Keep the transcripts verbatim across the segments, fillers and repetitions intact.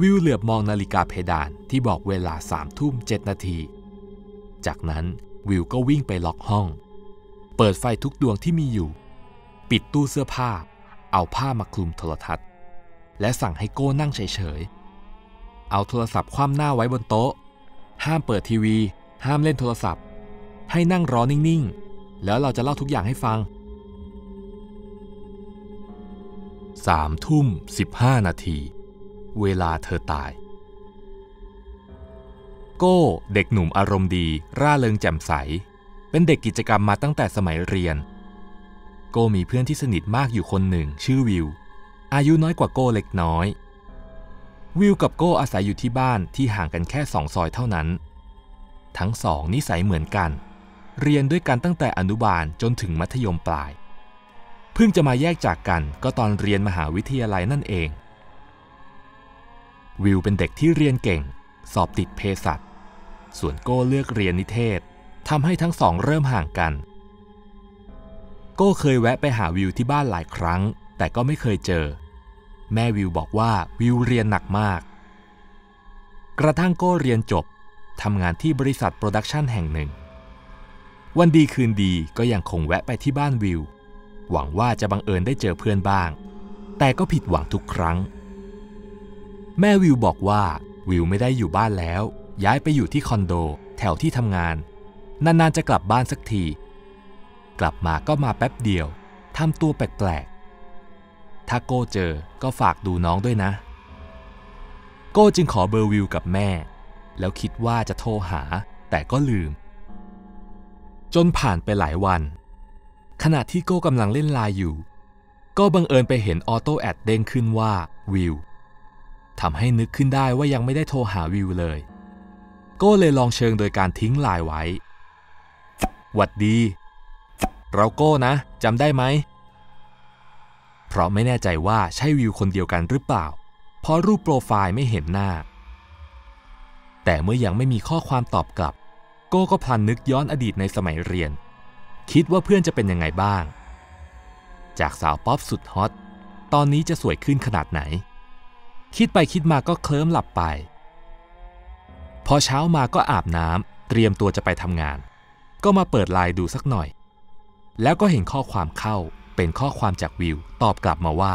วิวเหลือบมองนาฬิกาเพดานที่บอกเวลาสามทุ่มเจ็ดนาทีจากนั้นวิวก็วิ่งไปล็อกห้องเปิดไฟทุกดวงที่มีอยู่ปิดตู้เสื้อผ้าเอาผ้ามาคลุมโทรทัศน์และสั่งให้โก้นั่งเฉยๆเอาโทรศัพท์คว่ำหน้าไว้บนโต๊ะห้ามเปิดทีวีห้ามเล่นโทรศัพท์ให้นั่งรอนิ่งๆแล้วเราจะเล่าทุกอย่างให้ฟังสามทุ่มสิบห้านาทีเวลาเธอตายโก้เด็กหนุ่มอารมณ์ดีร่าเริงแจ่มใสเป็นเด็กกิจกรรมมาตั้งแต่สมัยเรียนโก้มีเพื่อนที่สนิทมากอยู่คนหนึ่งชื่อวิวอายุน้อยกว่าโก้เล็กน้อยวิวกับโก้อาศัยอยู่ที่บ้านที่ห่างกันแค่สองซอยเท่านั้นทั้งสองนิสัยเหมือนกันเรียนด้วยกันตั้งแต่อนุบาลจนถึงมัธยมปลายเพิ่งจะมาแยกจากกันก็ตอนเรียนมหาวิทยาลัยนั่นเองวิวเป็นเด็กที่เรียนเก่งสอบติดเภสัชส่วนโก้เลือกเรียนนิเทศทำให้ทั้งสองเริ่มห่างกันโก้เคยแวะไปหาวิวที่บ้านหลายครั้งแต่ก็ไม่เคยเจอแม่วิวบอกว่าวิวเรียนหนักมากกระทั่งโก้เรียนจบทำงานที่บริษัทโปรดักชันแห่งหนึ่งวันดีคืนดีก็ยังคงแวะไปที่บ้านวิวหวังว่าจะบังเอิญได้เจอเพื่อนบ้างแต่ก็ผิดหวังทุกครั้งแม่วิวบอกว่าวิวไม่ได้อยู่บ้านแล้วย้ายไปอยู่ที่คอนโดแถวที่ทำงานนานๆจะกลับบ้านสักทีกลับมาก็มาแป๊บเดียวทำตัวแปลกๆถ้าโก้เจอก็ฝากดูน้องด้วยนะโก้จึงขอเบอร์วิวกับแม่แล้วคิดว่าจะโทรหาแต่ก็ลืมจนผ่านไปหลายวันขณะที่โก้กำลังเล่นไลน์อยู่ก็บังเอิญไปเห็นออโต้แอดเด้งขึ้นว่าวิวทำให้นึกขึ้นได้ว่ายังไม่ได้โทรหาวิวเลยโก้เลยลองเชิงโดยการทิ้งไลน์ไว้หวัดดีเราโก้นะจำได้ไหมเพราะไม่แน่ใจว่าใช่วิวคนเดียวกันหรือเปล่าเพราะรูปโปรไฟล์ไม่เห็นหน้าแต่เมื่อยังไม่มีข้อความตอบกลับโก้ก็พลันนึกย้อนอดีตในสมัยเรียนคิดว่าเพื่อนจะเป็นยังไงบ้างจากสาวป๊อปสุดฮอตตอนนี้จะสวยขึ้นขนาดไหนคิดไปคิดมาก็เคลิ้มหลับไปพอเช้ามาก็อาบน้ำเตรียมตัวจะไปทำงานก็มาเปิดไลน์ดูสักหน่อยแล้วก็เห็นข้อความเข้าเป็นข้อความจากวิวตอบกลับมาว่า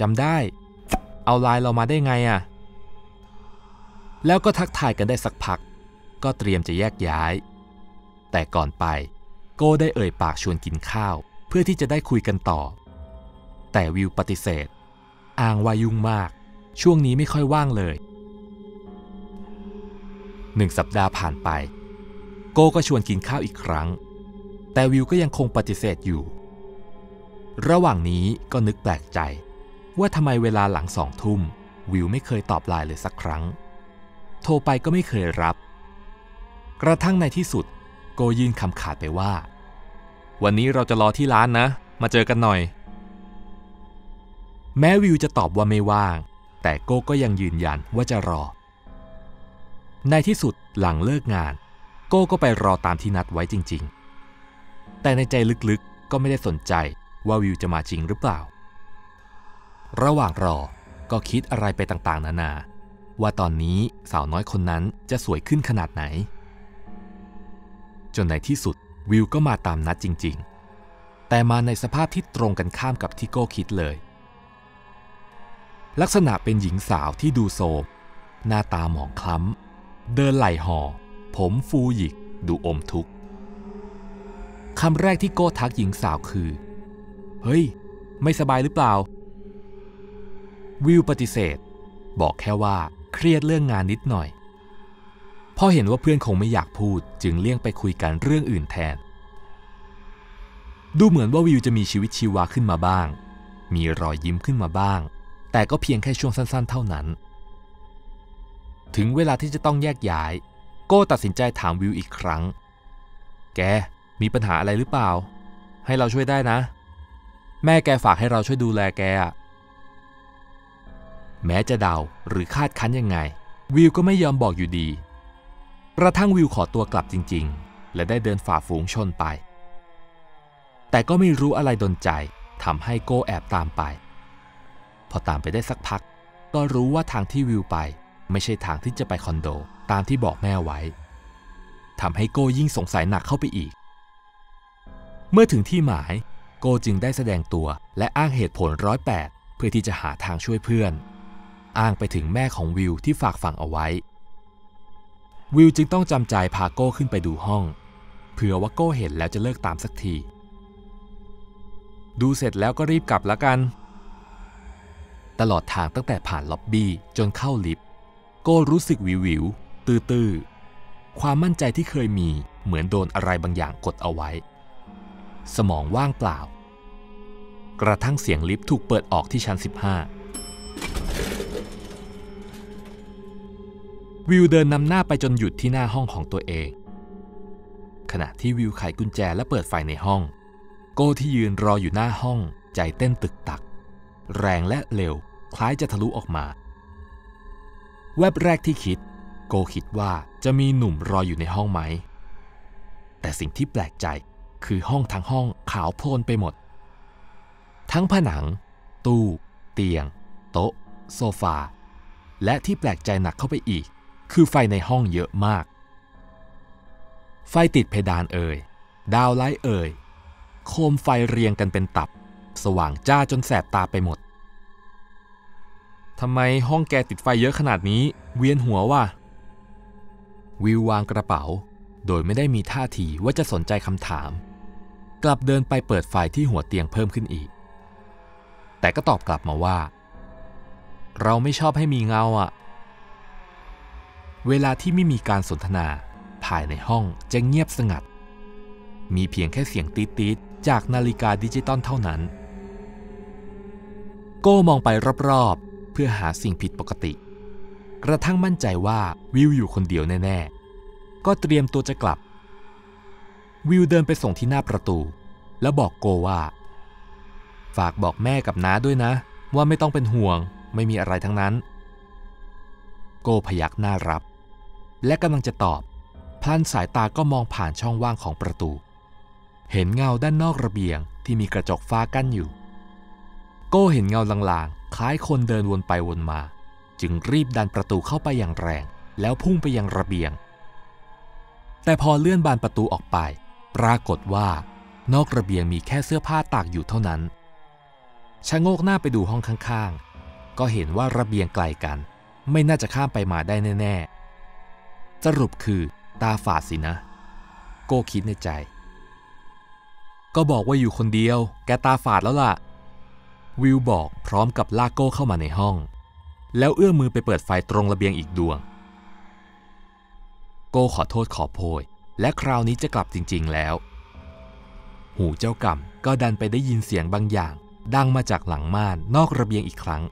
จำได้เอาไลน์เรามาได้ไงอะแล้วก็ทักทายกันได้สักพักก็เตรียมจะแยกย้ายแต่ก่อนไปโก้ได้เอ่ยปากชวนกินข้าวเพื่อที่จะได้คุยกันต่อแต่วิวปฏิเสธอ้างว่ายุ่งมากช่วงนี้ไม่ค่อยว่างเลยหนึ่งสัปดาห์ผ่านไปโก้ก็ชวนกินข้าวอีกครั้งแต่วิวก็ยังคงปฏิเสธอยู่ระหว่างนี้ก็นึกแปลกใจว่าทำไมเวลาหลังสองทุ่มวิวไม่เคยตอบไลน์เลยสักครั้งโทรไปก็ไม่เคยรับกระทั่งในที่สุดโก้ยื่นคำขาดไปว่าวันนี้เราจะรอที่ร้านนะมาเจอกันหน่อยแม้วิวจะตอบว่าไม่ว่างแต่โก้ก็ยังยืนยันว่าจะรอในที่สุดหลังเลิกงานโก้ก็ไปรอตามที่นัดไว้จริงๆแต่ในใจลึกๆก็ไม่ได้สนใจว่าวิวจะมาจริงหรือเปล่าระหว่างรอก็คิดอะไรไปต่างๆนานาว่าตอนนี้สาวน้อยคนนั้นจะสวยขึ้นขนาดไหนจนในที่สุดวิวก็มาตามนัดจริงๆแต่มาในสภาพที่ตรงกันข้ามกับที่โก้คิดเลยลักษณะเป็นหญิงสาวที่ดูโทรมหน้าตาหมองคล้ำเดินไหล่ห่อผมฟูหยิกดูอมทุกข์คำแรกที่โก้ทักหญิงสาวคือเฮ้ยไม่สบายหรือเปล่าวิวปฏิเสธบอกแค่ว่าเครียดเรื่องงานนิดหน่อยพอเห็นว่าเพื่อนคงไม่อยากพูดจึงเลี่ยงไปคุยกันเรื่องอื่นแทนดูเหมือนว่าวิวจะมีชีวิตชีวาขึ้นมาบ้างมีรอยยิ้มขึ้นมาบ้างแต่ก็เพียงแค่ช่วงสั้นๆเท่านั้นถึงเวลาที่จะต้องแยกย้ายโก้ตัดสินใจถามวิวอีกครั้งแกมีปัญหาอะไรหรือเปล่าให้เราช่วยได้นะแม่แกฝากให้เราช่วยดูแลแกอะแม้จะเดาหรือคาดคั้นยังไงวิวก็ไม่ยอมบอกอยู่ดีกระทั่งวิวขอตัวกลับจริงๆและได้เดินฝ่าฝูงชนไปแต่ก็ไม่รู้อะไรดลใจทำให้โก้แอบตามไปพอตามไปได้สักพัก ก็รู้ว่าทางที่วิวไปไม่ใช่ทางที่จะไปคอนโดตามที่บอกแม่ไว้ทำให้โก้ยิ่งสงสัยหนักเข้าไปอีกเมื่อถึงที่หมายโก้จึงได้แสดงตัวและอ้างเหตุผลร้อยแปดเพื่อที่จะหาทางช่วยเพื่อนอ้างไปถึงแม่ของวิวที่ฝากฝังเอาไว้วิวจึงต้องจำใจพาโก้ขึ้นไปดูห้องเผื่อว่าโก้เห็นแล้วจะเลิกตามสักทีดูเสร็จแล้วก็รีบกลับละกันตลอดทางตั้งแต่ผ่านล็อบบี้จนเข้าลิฟต์โก้รู้สึกวิววิวตื้อๆความมั่นใจที่เคยมีเหมือนโดนอะไรบางอย่างกดเอาไว้สมองว่างเปล่ากระทั่งเสียงลิฟต์ถูกเปิดออกที่ชั้นสิบห้าวิวเดินนำหน้าไปจนหยุดที่หน้าห้องของตัวเองขณะที่วิวไขกุญแจและเปิดไฟในห้องโก้ที่ยืนรออยู่หน้าห้องใจเต้นตึกตักแรงและเร็วคล้ายจะทะลุออกมาแวบแรกที่คิดโก้คิดว่าจะมีหนุ่มรออยู่ในห้องไหมแต่สิ่งที่แปลกใจคือห้องทั้งห้องขาวโพลนไปหมดทั้งผนังตู้เตียงโต๊ะโซฟาและที่แปลกใจหนักเข้าไปอีกคือไฟในห้องเยอะมากไฟติดเพดานเอ่ยดาวไลท์เอ่ยโคมไฟเรียงกันเป็นตับสว่างจ้าจนแสบตาไปหมดทำไมห้องแกติดไฟเยอะขนาดนี้เวียนหัวว่ะวิววางกระเป๋าโดยไม่ได้มีท่าทีว่าจะสนใจคำถามกลับเดินไปเปิดไฟที่หัวเตียงเพิ่มขึ้นอีกแต่ก็ตอบกลับมาว่าเราไม่ชอบให้มีเงาอะเวลาที่ไม่มีการสนทนาภายในห้องจะเงียบสงัดมีเพียงแค่เสียงตี๊ดตี๊ดจากนาฬิกาดิจิตอลเท่านั้นโก้มองไปรอบๆเพื่อหาสิ่งผิดปกติกระทั่งมั่นใจว่าวิวอยู่คนเดียวแน่ๆก็เตรียมตัวจะกลับวิวเดินไปส่งที่หน้าประตูแล้วบอกโก้ว่าฝากบอกแม่กับน้าด้วยนะว่าไม่ต้องเป็นห่วงไม่มีอะไรทั้งนั้นโก้พยักหน้ารับและกำลังจะตอบพลันสายตาก็มองผ่านช่องว่างของประตูเห็นเงาด้านนอกระเบียงที่มีกระจกฟ้ากั้นอยู่โก้เห็นเงาลางๆคล้ายคนเดินวนไปวนมาจึงรีบดันประตูเข้าไปอย่างแรงแล้วพุ่งไปยังระเบียงแต่พอเลื่อนบานประตูออกไปปรากฏว่านอกระเบียงมีแค่เสื้อผ้าตากอยู่เท่านั้นชะโงกหน้าไปดูห้องข้างๆก็เห็นว่าระเบียงไกลกันไม่น่าจะข้ามไปมาได้แน่ๆสรุปคือตาฝาดสินะโก้คิดในใจก็บอกว่าอยู่คนเดียวแกตาฝาดแล้วล่ะวิวบอกพร้อมกับลากโก้เข้ามาในห้องแล้วเอื้อมือไปเปิดไฟตรงระเบียงอีกดวงโก้ขอโทษขอโพยและคราวนี้จะกลับจริงๆแล้วหูเจ้ากรรมก็ดันไปได้ยินเสียงบางอย่างดังมาจากหลังม่านนอกระเบียงอีกครั้ง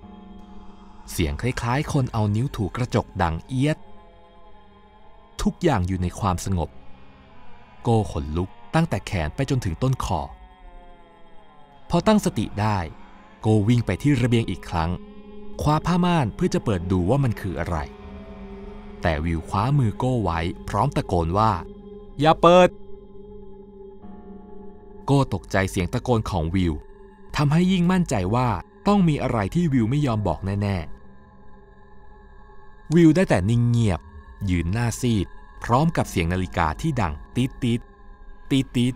เสียงคล้ายๆคนเอานิ้วถูกระจกดังเอี๊ยดทุกอย่างอยู่ในความสงบโก้ขนลุกตั้งแต่แขนไปจนถึงต้นคอพอตั้งสติได้โก้วิ่งไปที่ระเบียงอีกครั้งคว้าผ้าม่านเพื่อจะเปิดดูว่ามันคืออะไรแต่วิวคว้ามือโก้ไว้พร้อมตะโกนว่าอย่าเปิดโก้ตกใจเสียงตะโกนของวิวทำให้ยิ่งมั่นใจว่าต้องมีอะไรที่วิวไม่ยอมบอกแน่ๆวิวได้แต่นิ่งเงียบยืนหน้าซีดพร้อมกับเสียงนาฬิกาที่ดังติ๊ดติ๊ดติ๊ดติ๊ด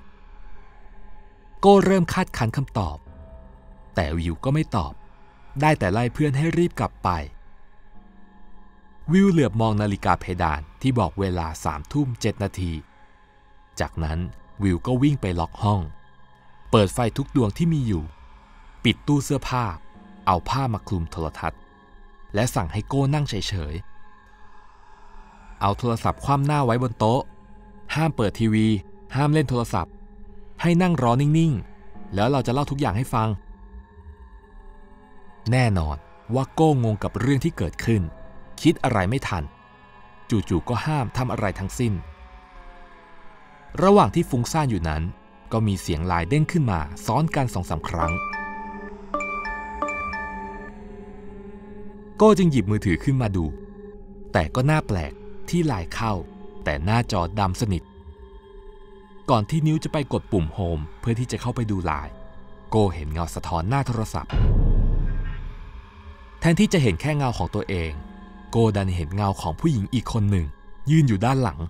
โก้เริ่มคาดคั้นคำตอบแต่วิวก็ไม่ตอบได้แต่ไล่เพื่อนให้รีบกลับไปวิวเหลือบมองนาฬิกาเพดานที่บอกเวลาสามทุ่มเจ็ดนาทีจากนั้นวิวก็วิ่งไปล็อกห้องเปิดไฟทุกดวงที่มีอยู่ปิดตู้เสื้อผ้าเอาผ้ามาคลุมโทรทัศน์และสั่งให้โก้นั่งเฉยๆเอาโทรศัพท์คว่ำหน้าไว้บนโต๊ะห้ามเปิดทีวีห้ามเล่นโทรศัพท์ให้นั่งรอนิ่งๆแล้วเราจะเล่าทุกอย่างให้ฟังแน่นอนว่าโก้งงกับเรื่องที่เกิดขึ้นคิดอะไรไม่ทันจู่ๆก็ห้ามทำอะไรทั้งสิ้นระหว่างที่ฟุ้งซ่านอยู่นั้นก็มีเสียงไลน์เด้งขึ้นมาซ้อนกันสองสามครั้งโก้จึงหยิบมือถือขึ้นมาดูแต่ก็น่าแปลกที่ไลน์เข้าแต่หน้าจอดำสนิทก่อนที่นิ้วจะไปกดปุ่มโฮมเพื่อที่จะเข้าไปดูไลน์โก้เห็นเงาสะท้อนหน้าโทรศัพท์ ทนที่จะเห็นแค่เงาของตัวเองโกดันเห็นเงาของผู้หญิงอีกคนหนึ่งยืนอยู่ด้านหลัง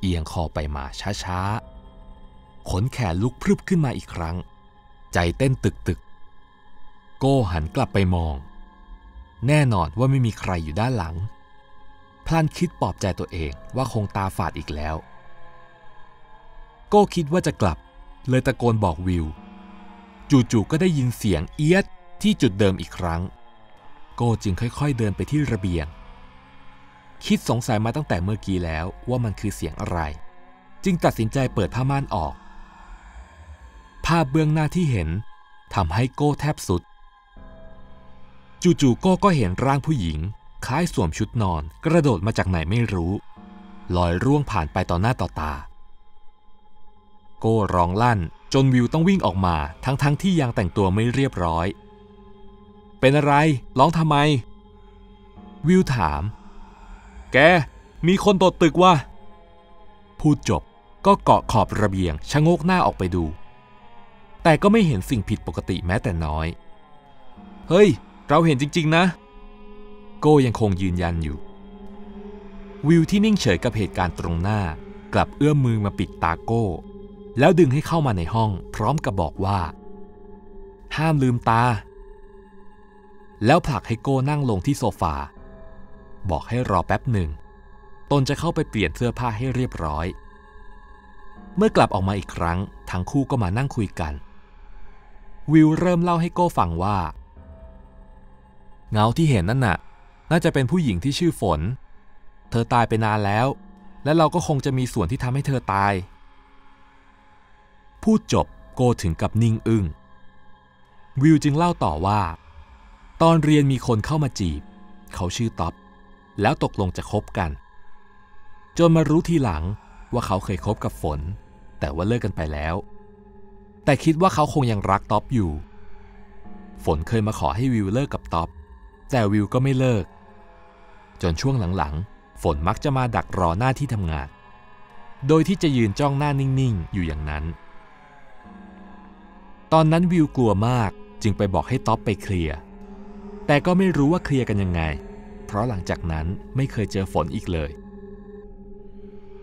เอียงคอไปมาช้าๆขนแขนลุกพรึบขึ้นมาอีกครั้งใจเต้นตึกๆโก้หันกลับไปมองแน่นอนว่าไม่มีใครอยู่ด้านหลังพลันคิดปลอบใจตัวเองว่าคงตาฝาดอีกแล้วโก้คิดว่าจะกลับเลยตะโกนบอกวิวจู่ๆก็ได้ยินเสียงเอี๊ยดที่จุดเดิมอีกครั้งโก้จึงค่อยๆเดินไปที่ระเบียงคิดสงสัยมาตั้งแต่เมื่อกี้แล้วว่ามันคือเสียงอะไรจึงตัดสินใจเปิดผ้าม่านออกภาพเบื้องหน้าที่เห็นทำให้โก้แทบสุดจู่ๆโก้ก็เห็นร่างผู้หญิงคล้ายสวมชุดนอนกระโดดมาจากไหนไม่รู้ลอยร่วงผ่านไปต่อหน้าต่อตาโก้ร้องลั่นจนวิวต้องวิ่งออกมาทั้งๆที่ยังแต่งตัวไม่เรียบร้อยเป็นอะไรร้องทำไมวิวถามแกมีคนตกตึกว่ะพูดจบก็เกาะขอบระเบียงชะโงกหน้าออกไปดูแต่ก็ไม่เห็นสิ่งผิดปกติแม้แต่น้อยเฮ้ยเราเห็นจริงๆนะโก้ยังคงยืนยันอยู่วิวที่นิ่งเฉยกับเหตุการณ์ตรงหน้ากลับเอื้อมมือมาปิดตาโก้แล้วดึงให้เข้ามาในห้องพร้อมกับบอกว่าห้ามลืมตาแล้วผลักให้โก้นั่งลงที่โซฟาบอกให้รอแป๊บหนึ่งตนจะเข้าไปเปลี่ยนเสื้อผ้าให้เรียบร้อยเมื่อกลับออกมาอีกครั้งทั้งคู่ก็มานั่งคุยกันวิวเริ่มเล่าให้โก้ฟังว่าเงาที่เห็นนั่นน่ะน่าจะเป็นผู้หญิงที่ชื่อฝนเธอตายไปนานแล้วและเราก็คงจะมีส่วนที่ทำให้เธอตายพูดจบโก้ถึงกับนิ่งอึ้งวิวจึงเล่าต่อว่าตอนเรียนมีคนเข้ามาจีบเขาชื่อต๊อบแล้วตกลงจะคบกันจนมารู้ทีหลังว่าเขาเคยคบกับฝนแต่ว่าเลิกกันไปแล้วแต่คิดว่าเขาคงยังรักต๊อบอยู่ฝนเคยมาขอให้วิวเลิกกับต๊อบแต่วิวก็ไม่เลิกจนช่วงหลังๆฝนมักจะมาดักรอหน้าที่ทำงานโดยที่จะยืนจ้องหน้านิ่งๆอยู่อย่างนั้นตอนนั้นวิวกลัวมากจึงไปบอกให้ต๊อบไปเคลียร์แต่ก็ไม่รู้ว่าเคลียร์กันยังไงเพราะหลังจากนั้นไม่เคยเจอฝนอีกเลย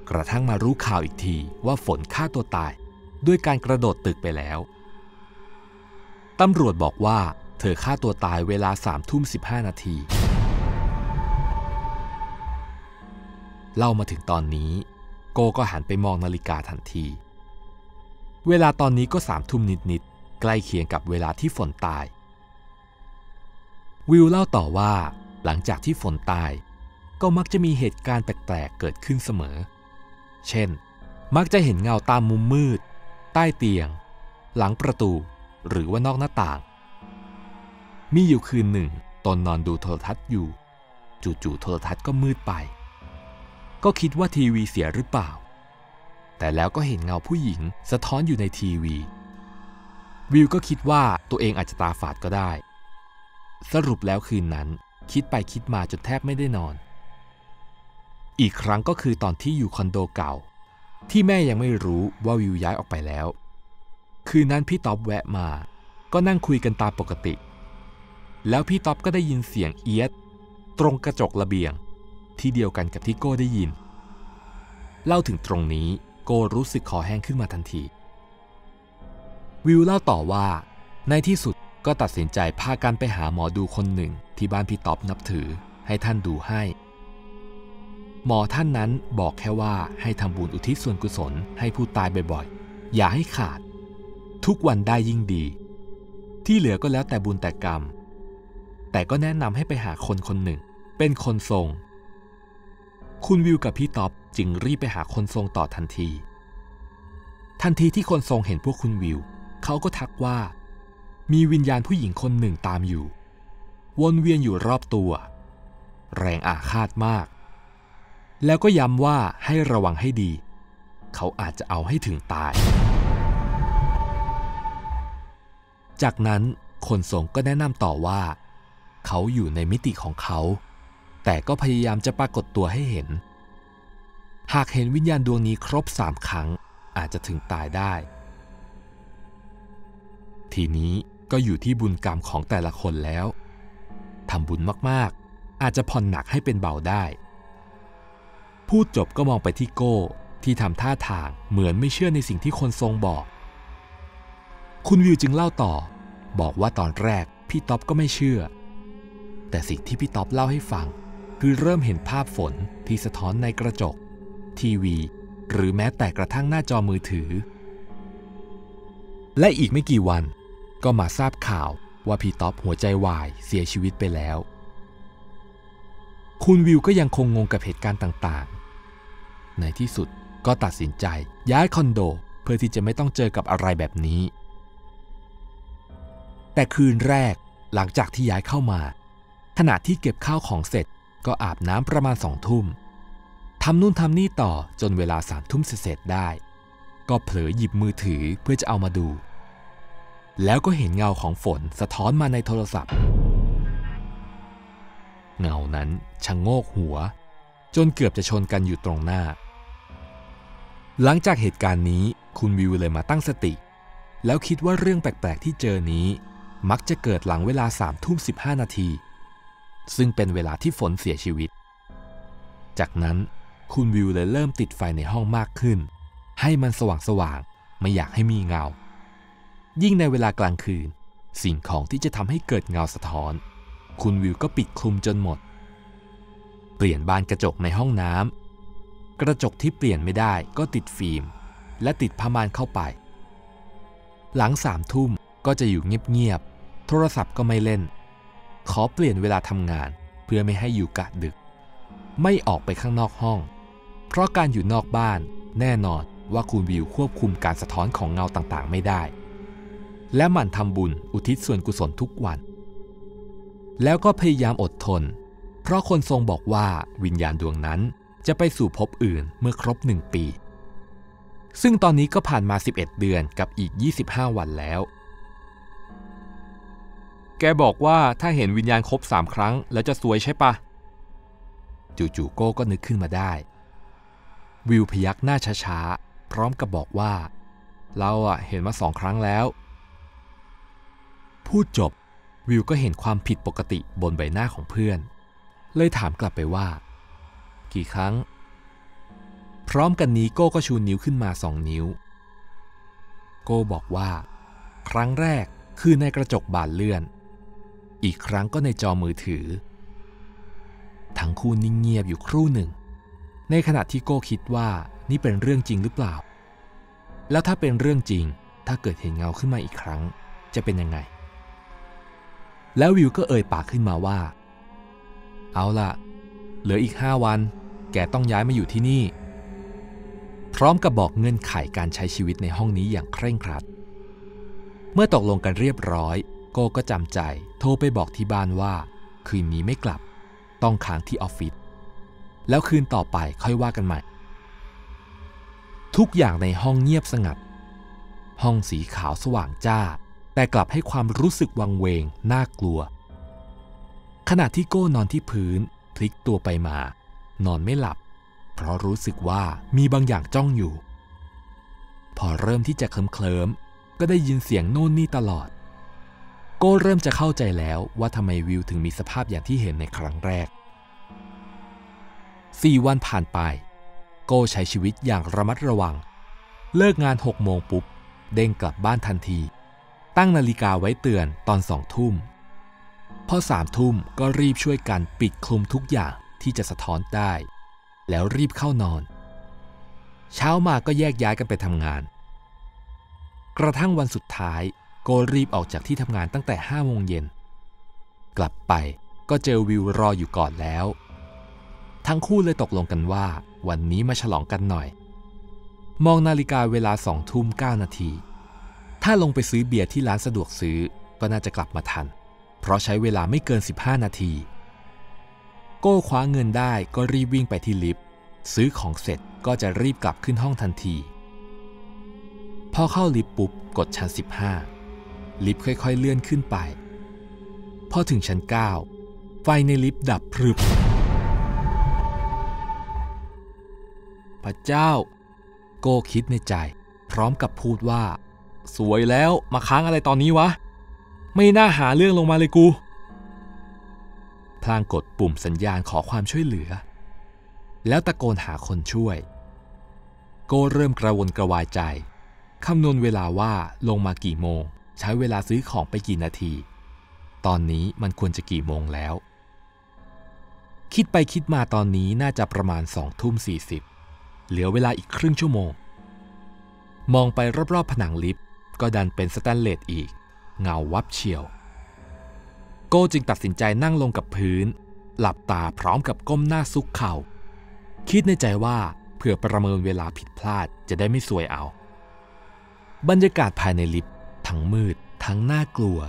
กระทั่งมารู้ข่าวอีกทีว่าฝนฆ่าตัวตายด้วยการกระโดดตึกไปแล้วตำรวจบอกว่าเธอฆ่าตัวตายเวลาสามทุ่มสิบห้านาทีเล่ามาถึงตอนนี้โกก็หันไปมองนาฬิกาทันทีเวลาตอนนี้ก็สามทุ่มนิดๆใกล้เคียงกับเวลาที่ฝนตายวิวเล่าต่อว่าหลังจากที่ฝนตายก็มักจะมีเหตุการณ์แปลกๆเกิดขึ้นเสมอเช่นมักจะเห็นเงาตามมุมมืดใต้เตียงหลังประตูหรือว่านอกหน้าต่างมีอยู่คืนหนึ่งตอนนอนดูโทรทัศน์อยู่จู่ๆโทรทัศน์ก็มืดไปก็คิดว่าทีวีเสียหรือเปล่าแต่แล้วก็เห็นเงาผู้หญิงสะท้อนอยู่ในทีวีวิวก็คิดว่าตัวเองอาจจะตาฝาดก็ได้สรุปแล้วคืนนั้นคิดไปคิดมาจนแทบไม่ได้นอนอีกครั้งก็คือตอนที่อยู่คอนโดเก่าที่แม่ยังไม่รู้ว่าวิวย้ายออกไปแล้วคืนนั้นพี่ต๊อบแวะมาก็นั่งคุยกันตามปกติแล้วพี่ต๊อบก็ได้ยินเสียงเอี๊ยดตรงกระจกระเบียงที่เดียวกันกับที่โก้ได้ยินเล่าถึงตรงนี้โก้รู้สึกคอแห้งขึ้นมาทันทีวิวเล่าต่อว่าในที่สุดก็ตัดสินใจพากันไปหาหมอดูคนหนึ่งที่บ้านพี่ต๊อบนับถือให้ท่านดูให้หมอท่านนั้นบอกแค่ว่าให้ทำบุญอุทิศส่วนกุศลให้ผู้ตายบ่อยๆอย่าให้ขาดทุกวันได้ยิ่งดีที่เหลือก็แล้วแต่บุญแต่กรรมแต่ก็แนะนำให้ไปหาคนคนหนึ่งเป็นคนทรงคุณวิวกับพี่ต๊อบจึงรีบไปหาคนทรงต่อทันทีทันทีที่คนทรงเห็นพวกคุณวิวเขาก็ทักว่ามีวิญญาณผู้หญิงคนหนึ่งตามอยู่วนเวียนอยู่รอบตัวแรงอาฆาตมากแล้วก็ย้ำว่าให้ระวังให้ดีเขาอาจจะเอาให้ถึงตายจากนั้นคนทรงก็แนะนำต่อว่าเขาอยู่ในมิติของเขาแต่ก็พยายามจะปรากฏตัวให้เห็นหากเห็นวิญญาณดวงนี้ครบสามครั้งอาจจะถึงตายได้ทีนี้ก็อยู่ที่บุญกรรมของแต่ละคนแล้วท ทำบุญมากๆอาจจะผ่อนหนักให้เป็นเบาได้พูดจบก็มองไปที่โก้ที่ทำท่าทางเหมือนไม่เชื่อในสิ่งที่คนทรงบอกคุณวิวจึงเล่าต่อบอกว่าตอนแรกพี่ต๊อบก็ไม่เชื่อแต่สิ่งที่พี่ต๊อบเล่าให้ฟังคือเริ่มเห็นภาพฝนที่สะท้อนในกระจกทีวีหรือแม้แต่กระทั่งหน้าจอมือถือและอีกไม่กี่วันก็มาทราบข่าวว่าพี่ต๊อบหัวใจวายเสียชีวิตไปแล้วคุณวิวก็ยังคงงงกับเหตุการณ์ต่างๆในที่สุดก็ตัดสินใจย้ายคอนโดเพื่อที่จะไม่ต้องเจอกับอะไรแบบนี้แต่คืนแรกหลังจากที่ย้ายเข้ามาขณะที่เก็บข้าวของเสร็จก็อาบน้ำประมาณสองทุ่มทำนู่นทำนี่ต่อจนเวลาสามทุ่มเสร็จได้ก็เผลอหยิบมือถือเพื่อจะเอามาดูแล้วก็เห็นเงาของฝนสะท้อนมาในโทรศัพท์เงานั้นชะโงกหัวจนเกือบจะชนกันอยู่ตรงหน้าหลังจากเหตุการณ์นี้คุณวิวเลยมาตั้งสติแล้วคิดว่าเรื่องแปลกๆที่เจอนี้มักจะเกิดหลังเวลาสามทุ่มสิบห้านาทีซึ่งเป็นเวลาที่ฝนเสียชีวิตจากนั้นคุณวิวเลยเริ่มติดไฟในห้องมากขึ้นให้มันสว่างสว่างไม่อยากให้มีเงายิ่งในเวลากลางคืนสิ่งของที่จะทำให้เกิดเงาสะท้อนคุณวิวก็ปิดคลุมจนหมดเปลี่ยนบานกระจกในห้องน้ำกระจกที่เปลี่ยนไม่ได้ก็ติดฟิล์มและติดผ้าม่านเข้าไปหลังสามทุ่มก็จะอยู่เงียบๆโทรศัพท์ก็ไม่เล่นขอเปลี่ยนเวลาทำงานเพื่อไม่ให้อยู่กะดึกไม่ออกไปข้างนอกห้องเพราะการอยู่นอกบ้านแน่นอนว่าคุณวิวควบคุมการสะท้อนของเงาต่างๆไม่ได้และหมั่นทำบุญอุทิศส่วนกุศลทุกวันแล้วก็พยายามอดทนเพราะคนทรงบอกว่าวิญญาณดวงนั้นจะไปสู่ภพอื่นเมื่อครบหนึ่งปีซึ่งตอนนี้ก็ผ่านมาสิบเอ็ดเดือนกับอีกยี่สิบห้าวันแล้วแกบอกว่าถ้าเห็นวิญญาณครบสามครั้งแล้วจะซวยใช่ปะจู่ๆโก้ก็นึกขึ้นมาได้วิวพยักหน้าช้าๆพร้อมกับบอกว่าเราอะเห็นมาสองครั้งแล้วพูดจบวิวก็เห็นความผิดปกติบนใบหน้าของเพื่อนเลยถามกลับไปว่ากี่ครั้งพร้อมกันนี้โก้ก็ชูนิ้วขึ้นมาสองนิ้วโก้บอกว่าครั้งแรกคือในกระจกบานเลื่อนอีกครั้งก็ในจอมือถือทั้งคู่นิ่งเงียบอยู่ครู่หนึ่งในขณะที่โก้คิดว่านี่เป็นเรื่องจริงหรือเปล่าแล้วถ้าเป็นเรื่องจริงถ้าเกิดเห็นเงาขึ้นมาอีกครั้งจะเป็นยังไงแล้ววิวก็เอ่ยปากขึ้นมาว่าเอาล่ะเหลืออีกห้าวันแกต้องย้ายมาอยู่ที่นี่พร้อมกับบอกเงื่อนไขการใช้ชีวิตในห้องนี้อย่างเคร่งครัดเมื่อตกลงกันเรียบร้อยโก้ก็จำใจโทรไปบอกที่บ้านว่าคืนนี้ไม่กลับต้องค้างที่ออฟฟิศแล้วคืนต่อไปค่อยว่ากันใหม่ทุกอย่างในห้องเงียบสงัดห้องสีขาวสว่างจ้าแต่กลับให้ความรู้สึกวังเวงน่ากลัวขณะที่โก้นอนที่พื้นพลิกตัวไปมานอนไม่หลับเพราะรู้สึกว่ามีบางอย่างจ้องอยู่พอเริ่มที่จะเคลิ้มๆก็ได้ยินเสียงโน่นนี่ตลอดโก้เริ่มจะเข้าใจแล้วว่าทำไมวิวถึงมีสภาพอย่างที่เห็นในครั้งแรกสี่วันผ่านไปโก้ใช้ชีวิตอย่างระมัดระวังเลิกงานหกโมงปุ๊บเด้งกลับบ้านทันทีตั้งนาฬิกาไว้เตือนตอนสองทุ่มพอสามทุ่มก็รีบช่วยกันปิดคลุมทุกอย่างที่จะสะท้อนได้แล้วรีบเข้านอนเช้ามาก็แยกย้ายกันไปทำงานกระทั่งวันสุดท้ายโก้รีบออกจากที่ทำงานตั้งแต่ห้าโมงเย็นกลับไปก็เจอวิวรออยู่ก่อนแล้วทั้งคู่เลยตกลงกันว่าวันนี้มาฉลองกันหน่อยมองนาฬิกาเวลาสองทุ่มเก้านาทีถ้าลงไปซื้อเบียร์ที่ร้านสะดวกซื้อก็น่าจะกลับมาทันเพราะใช้เวลาไม่เกินสิบห้านาทีโก้คว้าเงินได้ก็รีบวิ่งไปที่ลิฟต์ซื้อของเสร็จก็จะรีบกลับขึ้นห้องทันทีพอเข้าลิฟต์ปุ๊บกดชั้นสิบห้าลิฟต์ค่อยๆเลื่อนขึ้นไปพอถึงชั้นเก้าไฟในลิฟต์ดับพรึบพระเจ้าโก้คิดในใจพร้อมกับพูดว่าสวยแล้วมาค้างอะไรตอนนี้วะไม่น่าหาเรื่องลงมาเลยกู พลางกดปุ่มสัญญาณขอความช่วยเหลือแล้วตะโกนหาคนช่วยโก้เริ่มกระวนกระวายใจคำนวณเวลาว่าลงมากี่โมงใช้เวลาซื้อของไปกี่นาทีตอนนี้มันควรจะกี่โมงแล้วคิดไปคิดมาตอนนี้น่าจะประมาณสองทุ่มสี่สิบเหลือเวลาอีกครึ่งชั่วโมงมองไปรอบๆผนังลิฟต์ก็ดันเป็นสแตนเลสอีกเงาวับเชียวโก้จึงตัดสินใจนั่งลงกับพื้นหลับตาพร้อมกับก้มหน้าซุกเข่าคิดในใจว่าเผื่อประเมินเวลาผิดพลาดจะได้ไม่ซวยเอาบรรยากาศภายในลิฟต์ทั้งมืดทั้งน่ากลัว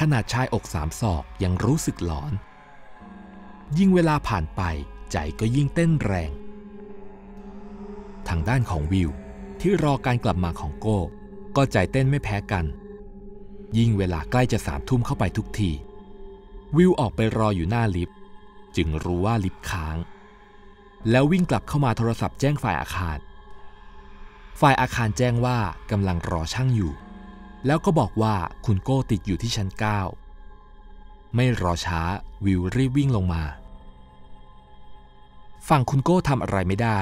ขนาดชายอกสามศอกยังรู้สึกหลอนยิ่งเวลาผ่านไปใจก็ยิ่งเต้นแรงทางด้านของวิวที่รอการกลับมาของโก้ก็ใจเต้นไม่แพ้กันยิ่งเวลาใกล้จะสามทุ่มเข้าไปทุกทีวิวออกไปรออยู่หน้าลิฟต์จึงรู้ว่าลิฟต์ค้างแล้ววิ่งกลับเข้ามาโทรศัพท์แจ้งฝ่ายอาคารฝ่ายอาคารแจ้งว่ากำลังรอช่างอยู่แล้วก็บอกว่าคุณโก้ติดอยู่ที่ชั้นเก้าไม่รอช้าวิวรีบวิ่งลงมาฝั่งคุณโก้ทำอะไรไม่ได้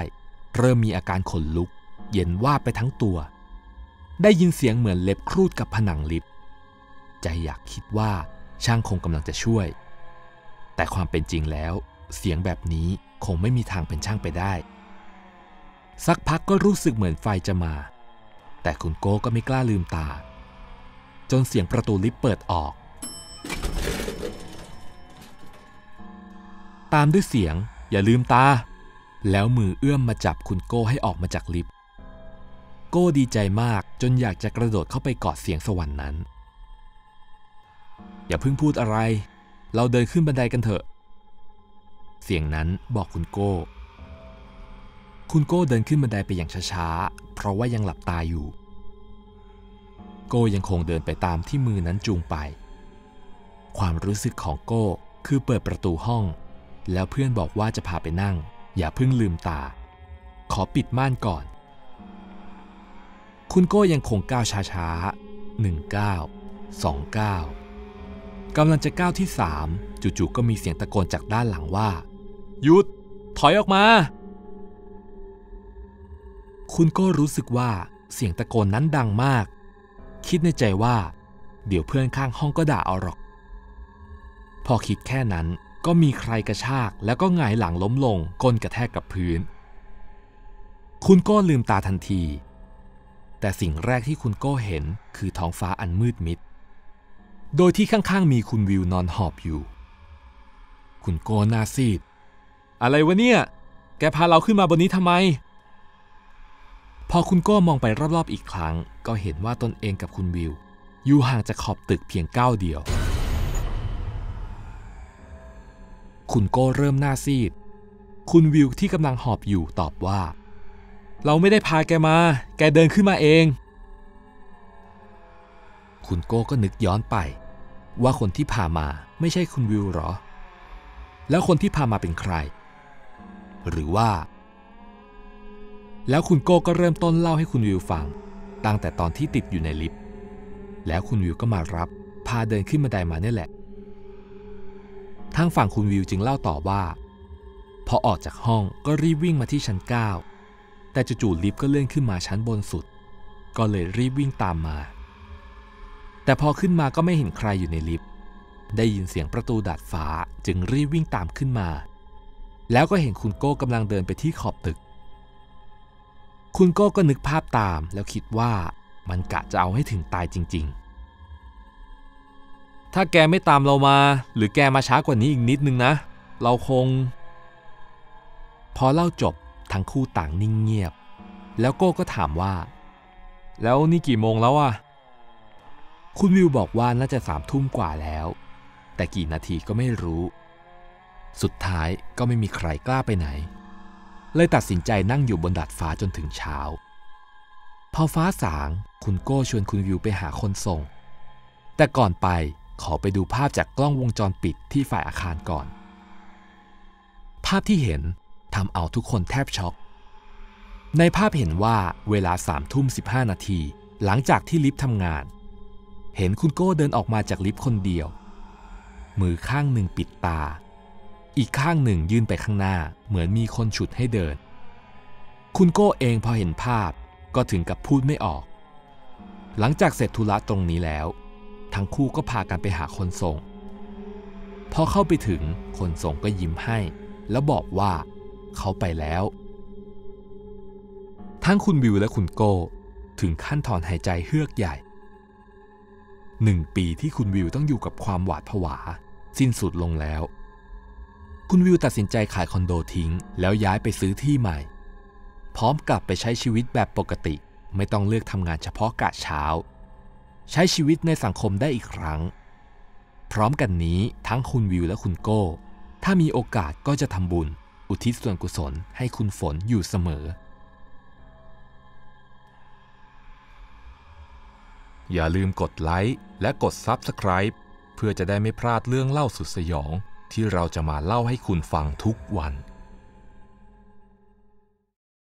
เริ่มมีอาการขนลุกเย็นวาบไปทั้งตัวได้ยินเสียงเหมือนเล็บครูดกับผนังลิฟต์ใจอยากคิดว่าช่างคงกำลังจะช่วยแต่ความเป็นจริงแล้วเสียงแบบนี้คงไม่มีทางเป็นช่างไปได้สักพักก็รู้สึกเหมือนไฟจะมาแต่คุณโก้ก็ไม่กล้าลืมตาจนเสียงประตูลิฟต์เปิดออกตามด้วยเสียงอย่าลืมตาแล้วมือเอื้อมมาจับคุณโก้ให้ออกมาจากลิฟต์โก้ดีใจมากจนอยากจะกระโดดเข้าไปกอดเสียงสวรรค์นั้นอย่าเพิ่งพูดอะไรเราเดินขึ้นบันไดกันเถอะเสียงนั้นบอกคุณโก้คุณโก้เดินขึ้นบันไดไปอย่างช้าๆเพราะว่ายังหลับตาอยู่โก้ยังคงเดินไปตามที่มือนั้นจูงไปความรู้สึกของโก้คือเปิดประตูห้องแล้วเพื่อนบอกว่าจะพาไปนั่งอย่าเพิ่งลืมตาขอปิดม่านก่อนคุณโก้ยังคงก้าวช้าๆหนึ่งเก้าสองเก้ากำลังจะก้าวที่สามจู่ๆก็มีเสียงตะโกนจากด้านหลังว่าหยุดถอยออกมาคุณโก้รู้สึกว่าเสียงตะโกนนั้นดังมากคิดในใจว่าเดี๋ยวเพื่อนข้างห้องก็ด่าเอาหรอกพอคิดแค่นั้นก็มีใครกระชากแล้วก็หงายหลังล้มลงก้นกระแทกกับพื้นคุณโก้ลืมตาทันทีแต่สิ่งแรกที่คุณโก้เห็นคือท้องฟ้าอันมืดมิดโดยที่ข้างๆมีคุณวิวนอนหอบอยู่คุณโก้หน้าซีดอะไรวะเนี่ยแกพาเราขึ้นมาบนนี้ทำไมพอคุณโก้มองไปรอบๆอีกครั้งก็เห็นว่าตนเองกับคุณวิวอยู่ห่างจากขอบตึกเพียงก้าวเดียวคุณโก้เริ่มหน้าซีดคุณวิวที่กำลังหอบอยู่ตอบว่าเราไม่ได้พาแกมาแกเดินขึ้นมาเองคุณโก้ก็นึกย้อนไปว่าคนที่พามาไม่ใช่คุณวิวหรอแล้วคนที่พามาเป็นใครหรือว่าแล้วคุณโก้ก็เริ่มต้นเล่าให้คุณวิวฟังตั้งแต่ตอนที่ติดอยู่ในลิฟต์แล้วคุณวิวก็มารับพาเดินขึ้นบันไดมาเนี่ยแหละทางฝั่งคุณวิวจึงเล่าต่อว่าพอออกจากห้องก็รีบวิ่งมาที่ชั้นเก้าแต่จู่ๆลิฟต์ก็เลื่อนขึ้นมาชั้นบนสุดก็เลยรีบวิ่งตามมาแต่พอขึ้นมาก็ไม่เห็นใครอยู่ในลิฟต์ได้ยินเสียงประตูดาดฟ้าจึงรีบวิ่งตามขึ้นมาแล้วก็เห็นคุณโก้กำลังเดินไปที่ขอบตึกคุณโก้ก็นึกภาพตามแล้วคิดว่ามันกะจะเอาให้ถึงตายจริงๆถ้าแกไม่ตามเรามาหรือแกมาช้ากว่านี้อีกนิดนึงนะเราคงพอเล่าจบทั้งคู่ต่างนิ่งเงียบแล้วโก้ก็ถามว่าแล้วนี่กี่โมงแล้วอ่ะคุณวิวบอกว่าน่าจะสามทุ่มกว่าแล้วแต่กี่นาทีก็ไม่รู้สุดท้ายก็ไม่มีใครกล้าไปไหนเลยตัดสินใจนั่งอยู่บนดาดฟ้าจนถึงเช้าพอฟ้าสางคุณโก้ชวนคุณวิวไปหาคนส่งแต่ก่อนไปขอไปดูภาพจากกล้องวงจรปิดที่ฝ่ายอาคารก่อนภาพที่เห็นทำเอาทุกคนแทบช็อกในภาพเห็นว่าเวลาสามทุ่มสิบห้านาทีหลังจากที่ลิฟต์ทำงานเห็นคุณโก้เดินออกมาจากลิฟต์คนเดียว มือข้างหนึ่งปิดตาอีกข้างหนึ่งยื่นไปข้างหน้าเหมือนมีคนฉุดให้เดินคุณโก้เองพอเห็นภาพก็ถึงกับพูดไม่ออกหลังจากเสร็จธุระตรงนี้แล้วทั้งคู่ก็พากันไปหาคนส่งพอเข้าไปถึงคนส่งก็ยิ้มให้แล้วบอกว่าเขาไปแล้วทั้งคุณวิวและคุณโก้ถึงขั้นถอนหายใจเฮือกใหญ่หนึ่งปีที่คุณวิวต้องอยู่กับความหวาดผวาสิ้นสุดลงแล้วคุณวิวตัดสินใจขายคอนโดทิ้งแล้วย้ายไปซื้อที่ใหม่พร้อมกลับไปใช้ชีวิตแบบปกติไม่ต้องเลือกทำงานเฉพาะกะเช้าใช้ชีวิตในสังคมได้อีกครั้งพร้อมกันนี้ทั้งคุณวิวและคุณโก้ถ้ามีโอกาสก็จะทำบุญอุทิศส่วนกุศลให้คุณฝนอยู่เสมออย่าลืมกดไลค์และกด ซับสไครบ์ เพื่อจะได้ไม่พลาดเรื่องเล่าสุดสยองที่เราจะมาเล่าให้คุณฟังทุกวัน